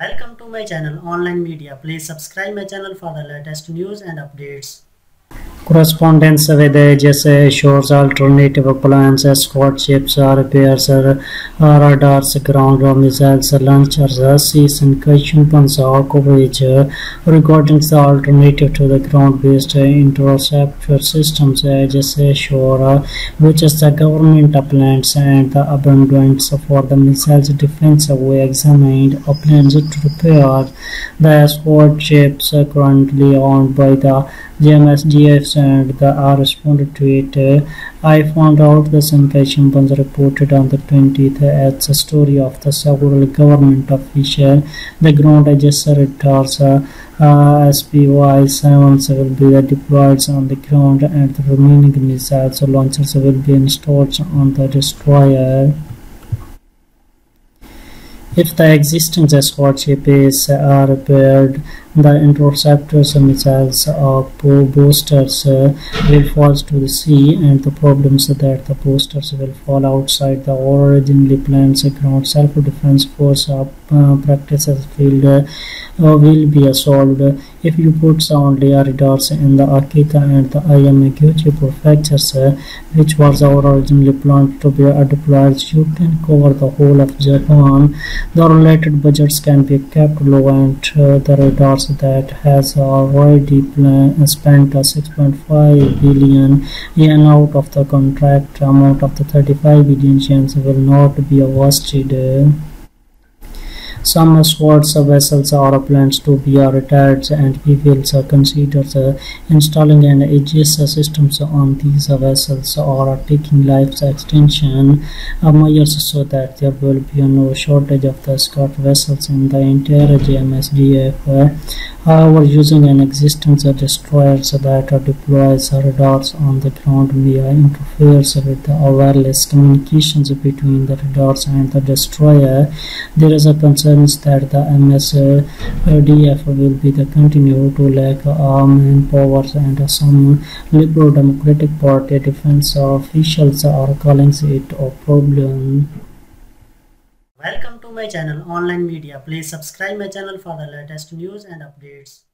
Welcome to my channel Online Media. Please subscribe my channel for the latest news and updates. Correspondence with Aegis Ashore's alternative plans, escort ships, repairs, radars, ground missiles, launchers, seas and questions are coverage regarding the alternative to the ground-based interceptor systems Aegis Ashore, which is the government plans and the abundance for the missiles defense. We examined plans to repair the escort ships currently owned by the JMSDF and the responded to it. I found out the sensation was reported on the 20th as a story of the several government official. The ground Aegis radars SPY7 will be deployed on the ground, and the remaining missiles launchers will be installed on the destroyer. If the existing escort ship is repaired, the interceptors, missiles or boosters will fall to the sea, and the problems that the boosters will fall outside the originally planned ground self-defense force practices field will be solved. If you put only radars in the Akita and the Iwate prefectures, which was originally planned to be deployed, you can cover the whole of Japan. The related budgets can be kept low, and the radars that has already spent 6.5 billion yen out of the contract amount of the 35 billion yen will not be wasted. Some escort vessels are planned to be retired, and we will consider installing an AGS system on these vessels or taking life extension measures so that there will be no shortage of the escort vessels in the entire JMSDF. However, using an existing destroyer that deploys radars on the ground may interfere with the wireless communications between the radars and the destroyer. There is a concern that the MSDF will be the continue to lack manpower, and some Liberal Democratic Party defense officials are calling it a problem. Welcome to my channel Online Media. Please subscribe my channel for the latest news and updates.